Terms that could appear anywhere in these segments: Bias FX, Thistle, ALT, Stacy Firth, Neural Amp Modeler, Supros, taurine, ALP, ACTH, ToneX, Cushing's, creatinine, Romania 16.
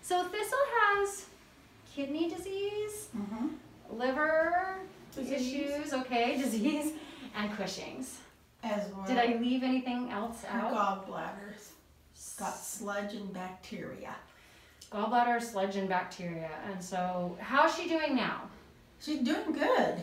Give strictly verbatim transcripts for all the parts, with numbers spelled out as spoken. So Thistle has kidney disease, mm-hmm. liver disease. issues, okay, disease, and Cushing's. As well. Did I leave anything else Her out? Gallbladder's got sludge and bacteria. Gallbladder, sludge, and bacteria. And so, how's she doing now? She's doing good.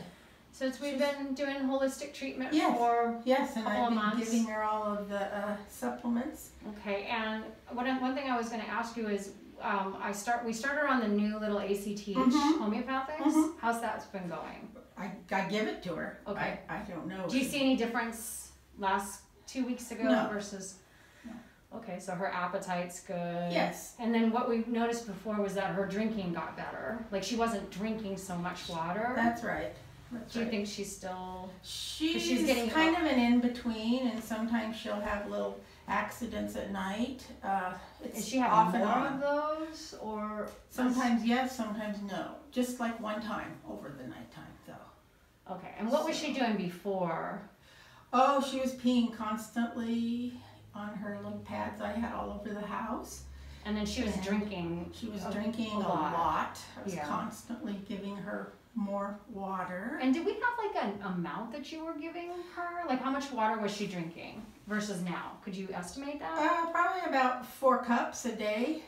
Since we've She's, been doing holistic treatment yes, for yes, a couple and I've of been months. giving her all of the uh, supplements. Okay, and what, one thing I was going to ask you is, um, I start we started on the new little A C T H mm-hmm. homeopathics. Mm-hmm. How's that been going? I, I give it to her. Okay, I, I don't know. Do you see any difference last two weeks ago no. versus? No. Okay, so her appetite's good. Yes. And then what we noticed before was that her drinking got better. Like she wasn't drinking so much water. That's right. That's Do you right. think she's still... She's, she's getting kind help. of an in-between, and sometimes she'll have little accidents at night. Uh, it's Is she having more on. of those? or Sometimes yes, sometimes no. Just like one time over the nighttime, though. Okay, and what so. was she doing before? Oh, she was peeing constantly on her little pads I had all over the house. And then she was and drinking She was a, drinking a lot. lot. I was yeah. constantly giving her... more water. And did we have like an amount that you were giving her? Like how much water was she drinking versus now? Could you estimate that? Uh, probably about four cups a day.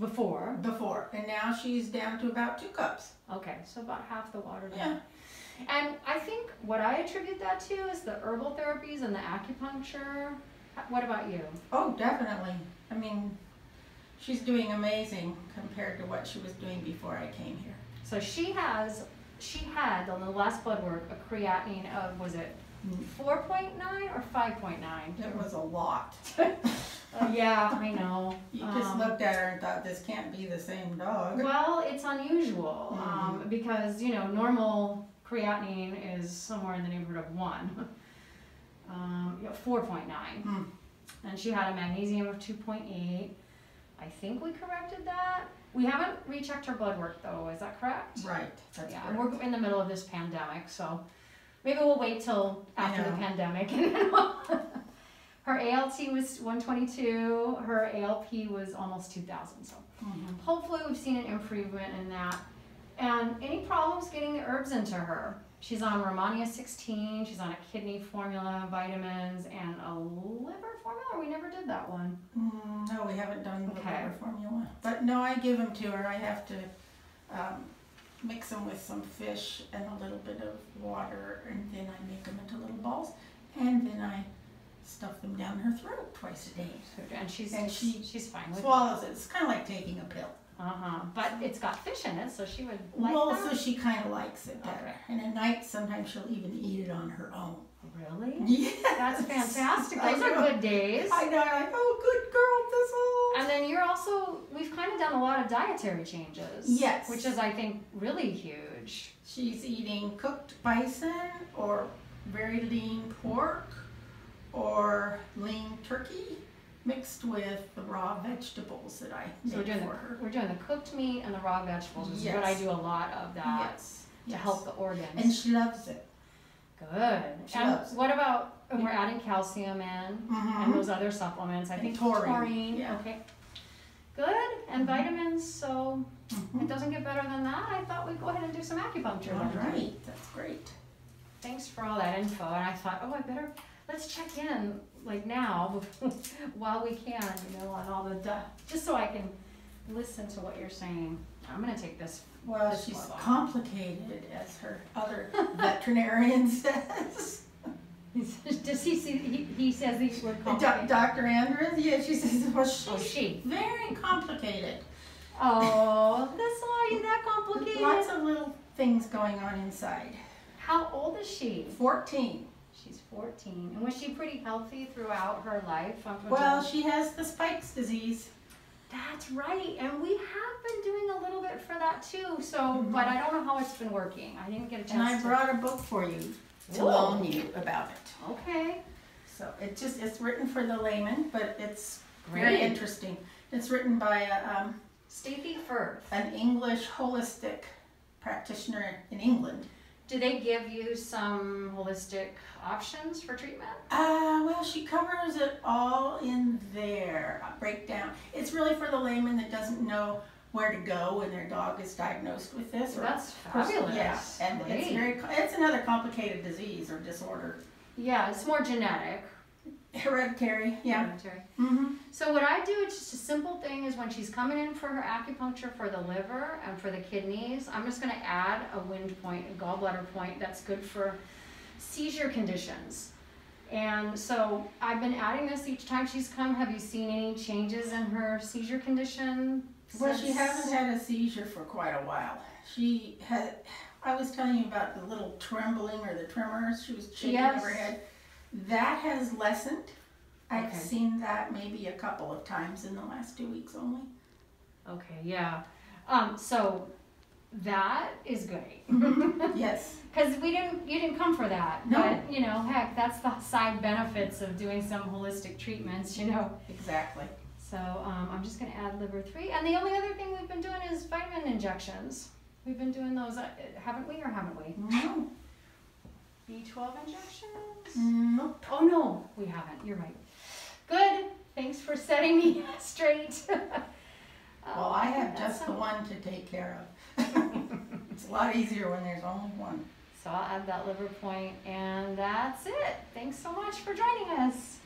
Before? Before. And now she's down to about two cups. Okay, so about half the water down. Yeah. And I think what I attribute that to is the herbal therapies and the acupuncture. What about you? Oh, definitely. I mean, she's doing amazing compared to what she was doing before I came here. So she has, she had on the last blood work a creatinine of, was it four point nine or five point nine? It was a lot. uh, yeah, I know. You um, just looked at her and thought, this can't be the same dog. Well, it's unusual mm-hmm. um, because, you know, normal creatinine is somewhere in the neighborhood of one, um, you know, four point nine. Mm. And she had a magnesium of two point eight. I think we corrected that. We haven't rechecked her blood work though, is that correct? Right, that's yeah, correct. We're in the middle of this pandemic, so maybe we'll wait till after the pandemic. And then we'll her A L T was one twenty-two, her A L P was almost two thousand, so mm-hmm. hopefully we've seen an improvement in that. And any problems getting the herbs into her? She's on Romania sixteen, she's on a kidney formula, vitamins, and a liver formula? We never did that one. Mm, no, we haven't done the okay. liver formula. But no, I give them to her. I have to um, mix them with some fish and a little bit of water, and then I make them into little balls, and then I stuff them down her throat twice a day. And she's, and she she's fine with it. Swallows it. It's kind of like taking a pill. Uh-huh. But it's got fish in it, so she would like well, that? Well, so she kind of likes it better. Okay. And at night, sometimes she'll even eat it on her own. Really? Yeah. That's fantastic. Those are good days. I know. I'm like, oh, good girl, Thistle. And then you're also, we've kind of done a lot of dietary changes. Yes. Which is, I think, really huge. She's eating cooked bison or very lean pork or lean turkey, mixed with the raw vegetables that I so make we're doing for the, her. We're doing the cooked meat and the raw vegetables, which yes. is what I do a lot of that yes. to yes. help the organs. And she loves it. Good. She and loves what about, and we're adding calcium in mm-hmm. and those other supplements. I and think taurine. taurine yeah. Okay. Good. And mm-hmm. vitamins, so mm-hmm. it doesn't get better than that. I thought we'd go ahead and do some acupuncture. All right. Time. That's great. Thanks for all that info. And I thought, oh, I better... let's check in like now while we can, you know, on all the duh, just so I can listen to what you're saying. I'm going to take this. Well, this she's complicated, as her other veterinarian says. Does he see, he, he says these word complicated? Doctor Andrews, yeah, she says, well, she's oh, she. very complicated. Oh, that's why you're that complicated. Lots of little things going on inside. How old is she? fourteen. She's fourteen. And was she pretty healthy throughout her life? Well, she has the Spike's disease. That's right. And we have been doing a little bit for that too. So, mm-hmm. but I don't know how it's been working. I didn't get a chance. And I to... brought a book for you to loan you about it. Okay. So it just it's written for the layman, but it's Great. very interesting. It's written by a, um, Stacy Firth, an English holistic practitioner in England. Do they give you some holistic options for treatment? Uh, well, she covers it all in there, breakdown. It's really for the layman that doesn't know where to go when their dog is diagnosed with this. Or that's fabulous. Yeah, and Great. it's very, it's another complicated disease or disorder. Yeah, it's more genetic. Hereditary, yeah. Hereditary. Mm-hmm. So what I do, it's just a simple thing, is when she's coming in for her acupuncture for the liver and for the kidneys, I'm just going to add a wind point, a gallbladder point that's good for seizure conditions. And so I've been adding this each time she's come. Have you seen any changes in her seizure condition? Well, she hasn't had a seizure for quite a while. She had, I was telling you about the little trembling or the tremors. She was shaking yes. her head. That has lessened. I've okay. seen that maybe a couple of times in the last two weeks only. Okay, yeah. Um, so that is great. Yes. Because we didn't, you didn't come for that. No. But, you know, heck, that's the side benefits of doing some holistic treatments, you know. Exactly. So um, I'm just going to add liver three. And the only other thing we've been doing is vitamin injections. We've been doing those, uh, haven't we or haven't we? No. B twelve injections? Nope. Oh no, we haven't. You're right. Good. Thanks for setting me straight. um, well, I have just sounds... the one to take care of. It's a lot easier when there's only one. So I'll add that liver point, and that's it. Thanks so much for joining us.